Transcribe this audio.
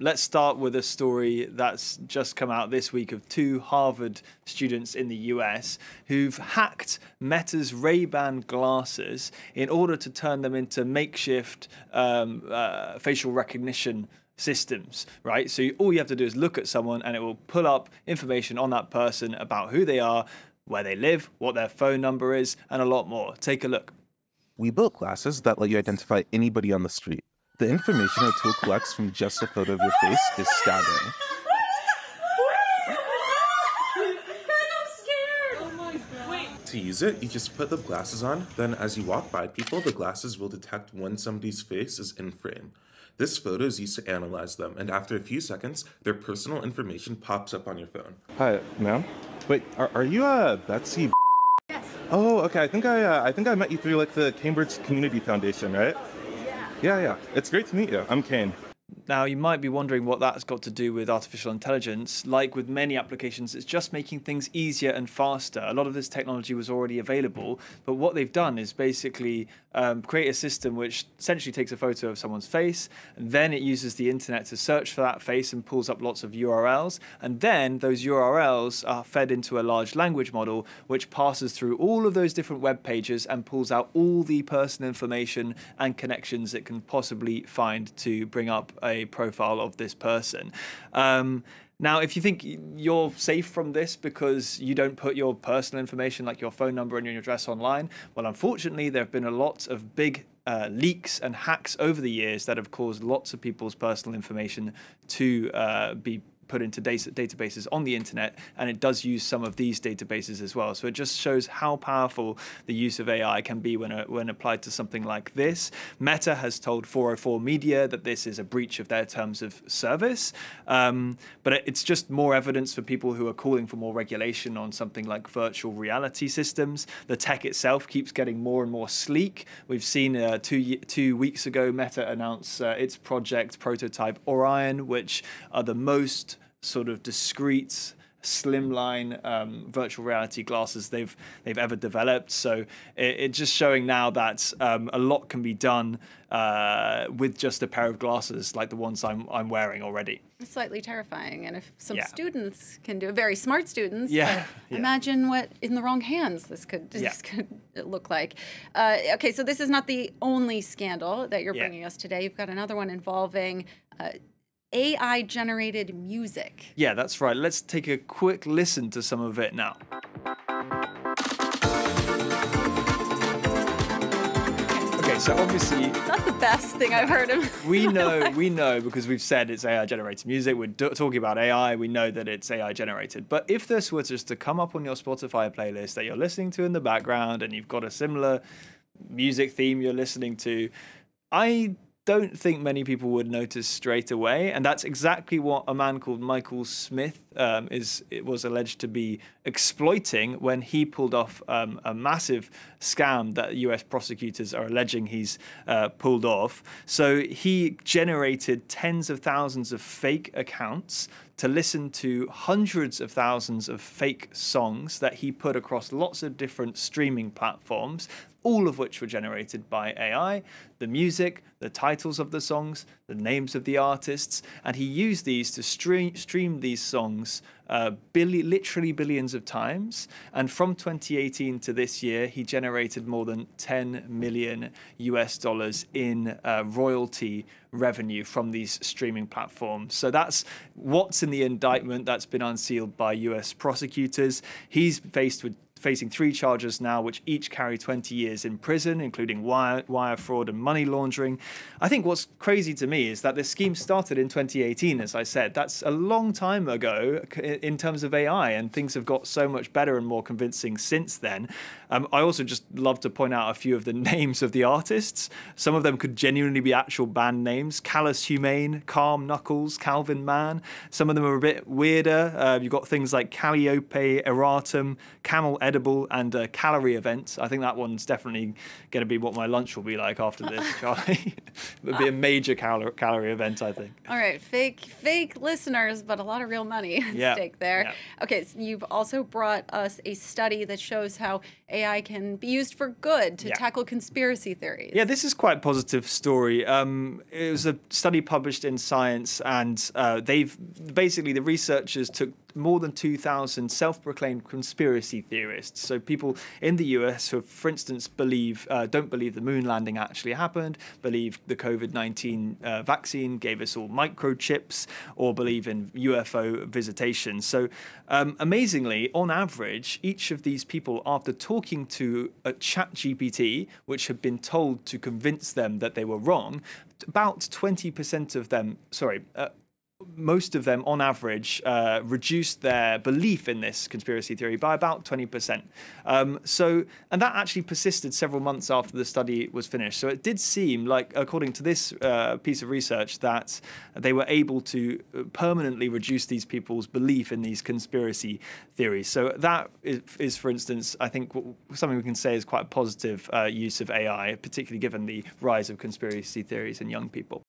Let's start with a story that's just come out this week of two Harvard students in the US who've hacked Meta's Ray-Ban glasses in order to turn them into makeshift facial recognition systems, right? So all you have to do is look at someone and it will pull up information on that person about who they are, where they live, what their phone number is, and a lot more. Take a look. We built glasses that let you identify anybody on the street. The information a tool collects from just a photo of your face is staggering. I'm scared. Oh my God. Wait. To use it, you just put the glasses on. Then as you walk by people, the glasses will detect when somebody's face is in frame. This photo is used to analyze them, and after a few seconds, their personal information pops up on your phone. Hi, ma'am. Wait, are you Betsy? Yes. Oh, okay. I think I met you through like the Cambridge Community Foundation, right? Yeah. It's great to meet you. I'm Caine. Now, you might be wondering what that's got to do with artificial intelligence. Like with many applications, it's just making things easier and faster. A lot of this technology was already available, but what they've done is basically create a system which essentially takes a photo of someone's face, and then it uses the internet to search for that face and pulls up lots of URLs, and then those URLs are fed into a large language model, which passes through all of those different web pages and pulls out all the personal information and connections it can possibly find to bring up a profile of this person. Now, if you think you're safe from this because you don't put your personal information like your phone number and your address online, well, unfortunately, there have been a lot of big leaks and hacks over the years that have caused lots of people's personal information to be put into databases on the internet, and it does use some of these databases as well. So it just shows how powerful the use of AI can be when applied to something like this. Meta has told 404 Media that this is a breach of their terms of service, but it's just more evidence for people who are calling for more regulation on something like virtual reality systems. The tech itself keeps getting more and more sleek. We've seen two weeks ago Meta announce its project prototype Orion, which are the most sort of discrete, slimline virtual reality glasses they've ever developed. So it's just showing now that a lot can be done with just a pair of glasses like the ones I'm wearing already. It's slightly terrifying, and if some students can do it, very smart students, imagine what in the wrong hands this could look like. Okay, so this is not the only scandal that you're bringing us today. You've got another one involving AI-generated music. Yeah, that's right. Let's take a quick listen to some of it now. Okay, so obviously... Not the best thing I've heard of. We know, because we've said it's AI-generated music. We're talking about AI. We know that it's AI-generated. But if this were just to come up on your Spotify playlist that you're listening to in the background and you've got a similar music theme you're listening to, I don't think many people would notice straight away, and that's exactly what a man called Michael Smith was alleged to be exploiting when he pulled off a massive scam that US prosecutors are alleging he's pulled off. So he generated tens of thousands of fake accounts to listen to hundreds of thousands of fake songs that he put across lots of different streaming platforms, all of which were generated by AI, the music, the titles of the songs, the names of the artists, and he used these to stream these songs literally billions of times. And from 2018 to this year, he generated more than $10 million in royalty revenue from these streaming platforms. So that's what's in the indictment that's been unsealed by US prosecutors. He's facing three charges now, which each carry 20 years in prison, including wire fraud and money laundering. I think what's crazy to me is that this scheme started in 2018, as I said. That's a long time ago in terms of AI, and things have got so much better and more convincing since then. I also just love to point out a few of the names of the artists. Some of them could genuinely be actual band names. Callous Humane, Calm Knuckles, Calvin Mann. Some of them are a bit weirder. You've got things like Calliope Erratum, Camel Edison, incredible, and calorie events. I think that one's definitely going to be what my lunch will be like after this, Charlie. It would be a major calorie event, I think. All right, fake listeners, but a lot of real money at stake there. Yeah. Okay, so you've also brought us a study that shows how AI can be used for good to tackle conspiracy theories. Yeah, this is quite a positive story. It was a study published in Science, and they've basically, the researchers took more than 2,000 self-proclaimed conspiracy theorists. So people in the US who, for instance, don't believe the moon landing actually happened, believe the COVID-19 vaccine gave us all microchips, or believe in UFO visitation. So amazingly, on average, each of these people, after talking to a ChatGPT, which had been told to convince them that they were wrong, about 20% of them, most of them, on average, reduced their belief in this conspiracy theory by about 20%. And that actually persisted several months after the study was finished. So it did seem like, according to this piece of research, that they were able to permanently reduce these people's belief in these conspiracy theories. So that is, for instance, I think something we can say is quite a positive use of AI, particularly given the rise of conspiracy theories in young people.